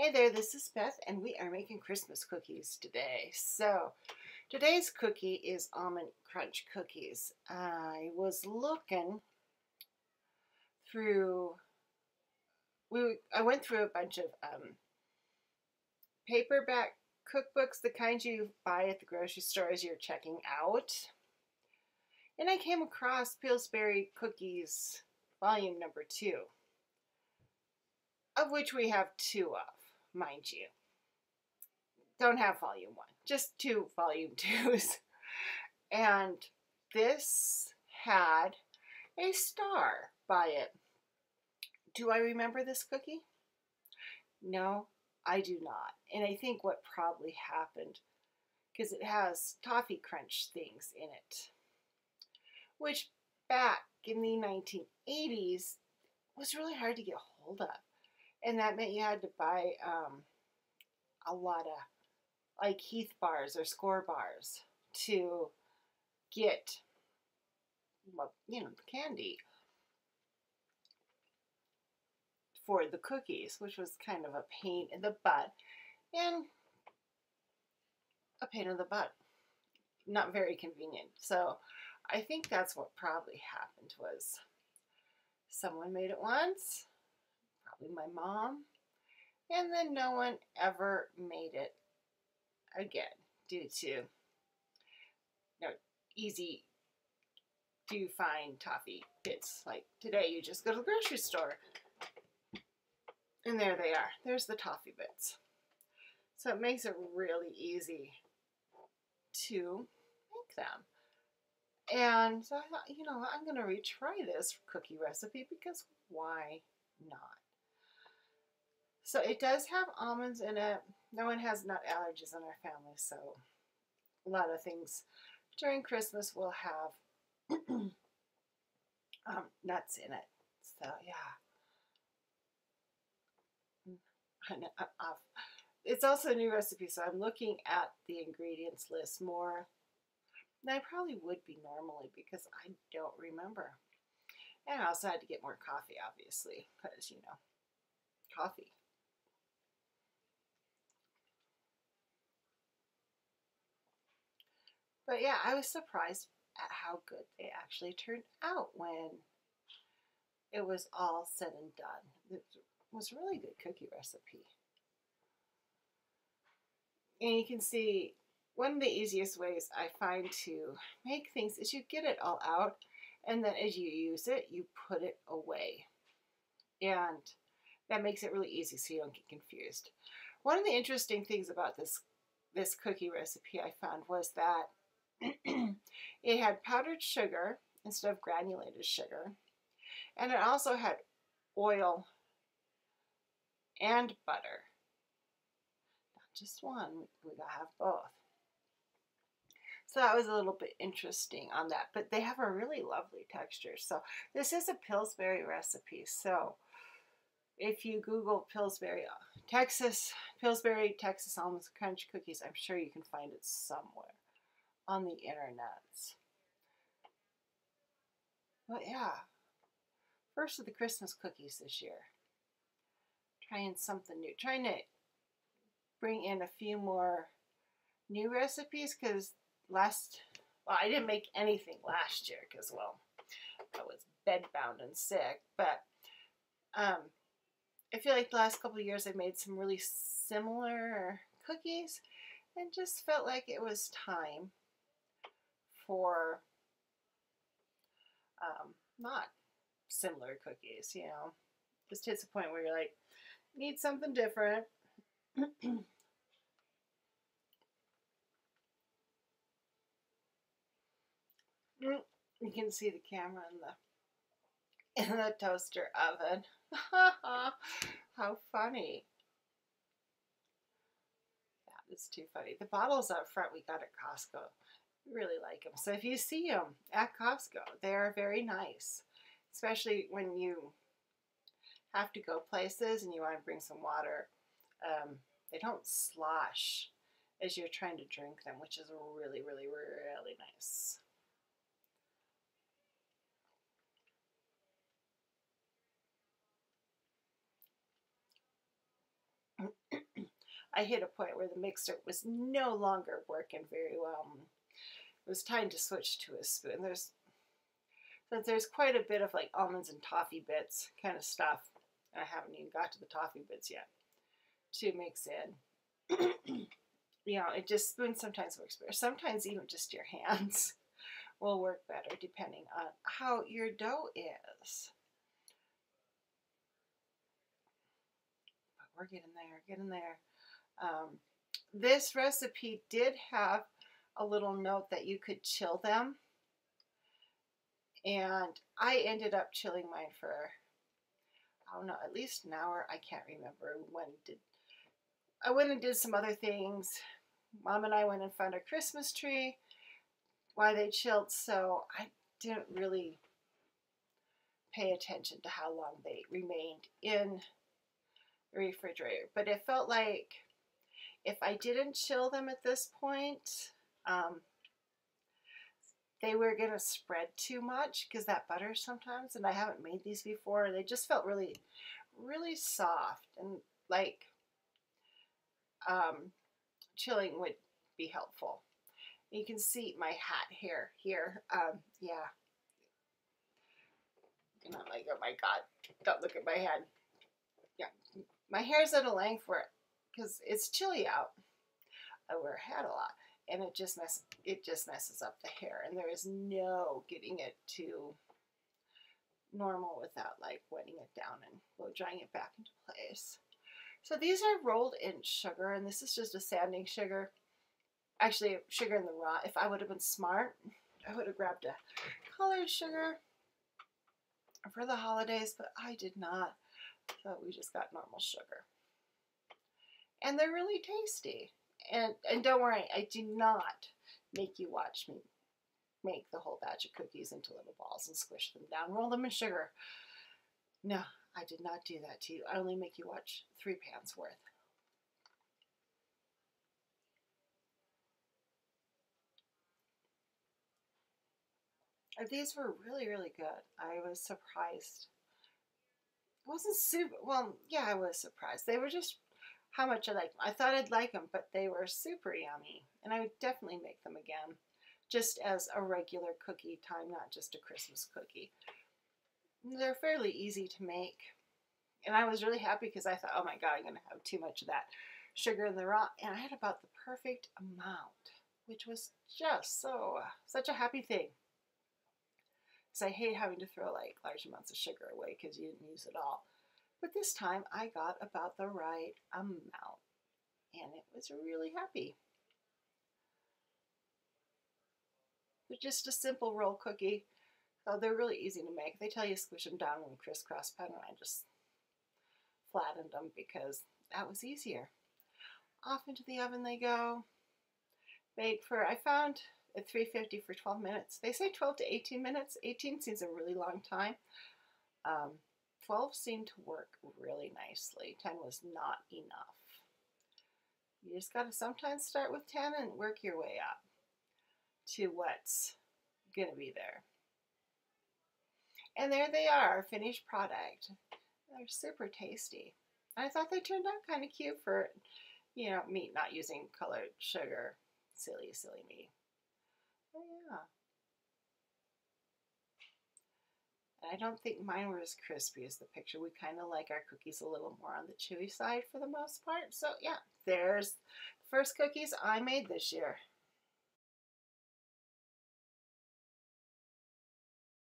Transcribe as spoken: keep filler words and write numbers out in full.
Hey there, this is Beth, and we are making Christmas cookies today. So, today's cookie is Almond Crunch Cookies. I was looking through, we, I went through a bunch of um, paperback cookbooks, the kinds you buy at the grocery store as you're checking out. And I came across Pillsbury Cookies Volume Number Two, of which we have two of. Mind you, don't have volume one, just two volume twos. And this had a star by it. Do I remember this cookie? No, I do not. And I think what probably happened, because it has toffee crunch things in it, which back in the nineteen eighties was really hard to get hold of. And that meant you had to buy um, a lot of, like, Heath bars or Score bars to get, well, you know, the candy for the cookies, which was kind of a pain in the butt. And a pain in the butt. Not very convenient. So I think that's what probably happened was someone made it once. My mom, and then no one ever made it again due to you know, easy to find toffee bits. Like today, you just go to the grocery store and there they are. There's the toffee bits. So it makes it really easy to make them. And so I thought, you know, I'm going to retry this cookie recipe because why not? So it does have almonds in it. No one has nut allergies in our family, so a lot of things during Christmas will have um, nuts in it. So yeah. It's also a new recipe, so I'm looking at the ingredients list more than I probably would be normally because I don't remember. And I also had to get more coffee, obviously, because, you know, coffee. But yeah, I was surprised at how good they actually turned out when it was all said and done. It was a really good cookie recipe. And you can see one of the easiest ways I find to make things is you get it all out, and then as you use it, you put it away. And that makes it really easy so you don't get confused. One of the interesting things about this, this cookie recipe I found was that it had powdered sugar instead of granulated sugar, and it also had oil and butter. Not just one, we gotta have both. So that was a little bit interesting on that, but they have a really lovely texture. So this is a Pillsbury recipe, so if you Google Pillsbury, Texas, Pillsbury, Texas Almond Crunch Cookies, I'm sure you can find it somewhere on the internet. But yeah, first of the Christmas cookies this year. Trying something new. Trying to bring in a few more new recipes because last, well, I didn't make anything last year because, well, I was bedbound and sick. But um, I feel like the last couple of years I made some really similar cookies and just felt like it was time for um, not similar cookies, you know. Just hits a point where you're like, need something different. You can see the camera in the, in the toaster oven. How funny. That is too funny. The bottles up front we got at Costco. Really like them. So if you see them at Costco, they are very nice, especially when you have to go places and you want to bring some water. Um, they don't slosh as you're trying to drink them, which is really, really, really nice. I hit a point where the mixer was no longer working very well. It was time to switch to a spoon. There's, but there's quite a bit of like almonds and toffee bits kind of stuff. I haven't even got to the toffee bits yet to mix in. You know, it just, spoon sometimes works better. Sometimes even just your hands will work better depending on how your dough is. But we're getting there, getting there. Um, this recipe did have a little note that you could chill them. And I ended up chilling mine for, I don't know, at least an hour. I can't remember when did, I went and did some other things. Mom and I went and found our Christmas tree while they chilled, so I didn't really pay attention to how long they remained in the refrigerator. But it felt like if I didn't chill them at this point, um, they were going to spread too much because that butter sometimes, and I haven't made these before, they just felt really, really soft, and like um, chilling would be helpful. You can see my hat hair here. Um, yeah. And I'm like, oh my God, don't look at my head. Yeah. My hair's at a length where, because it's chilly out, I wear a hat a lot. And it just mess it just messes up the hair, and there is no getting it to normal without like wetting it down and blow drying it back into place. So these are rolled in sugar, and this is just a sanding sugar. Actually, sugar in the raw. If I would have been smart, I would have grabbed a colored sugar for the holidays, but I did not. So we just got normal sugar, and they're really tasty. And, and don't worry, I do not make you watch me make the whole batch of cookies into little balls and squish them down, roll them in sugar. No, I did not do that to you. I only make you watch three pans worth. These were really, really good. I was surprised. I wasn't super, well, yeah, I was surprised. They were just how much I like them. I thought I'd like them, but they were super yummy, and I would definitely make them again, just as a regular cookie time, not just a Christmas cookie. They're fairly easy to make, and I was really happy because I thought, oh my God, I'm going to have too much of that sugar in the raw, and I had about the perfect amount, which was just so, such a happy thing, because I hate having to throw like large amounts of sugar away because you didn't use it all. But this time I got about the right amount, and it was really happy. They're just a simple roll cookie. So they're really easy to make. They tell you squish them down in a crisscross pattern. I just flattened them because that was easier. Off into the oven they go. Bake for, I found at three fifty for twelve minutes. They say twelve to eighteen minutes. eighteen seems a really long time. Um, twelve seemed to work really nicely. ten was not enough. You just got to sometimes start with ten and work your way up to what's going to be there. And there they are, finished product. They're super tasty. I thought they turned out kind of cute for, you know, me not using colored sugar. Silly, silly me. But yeah. I don't think mine were as crispy as the picture. We kind of like our cookies a little more on the chewy side for the most part. So yeah, there's the first cookies I made this year.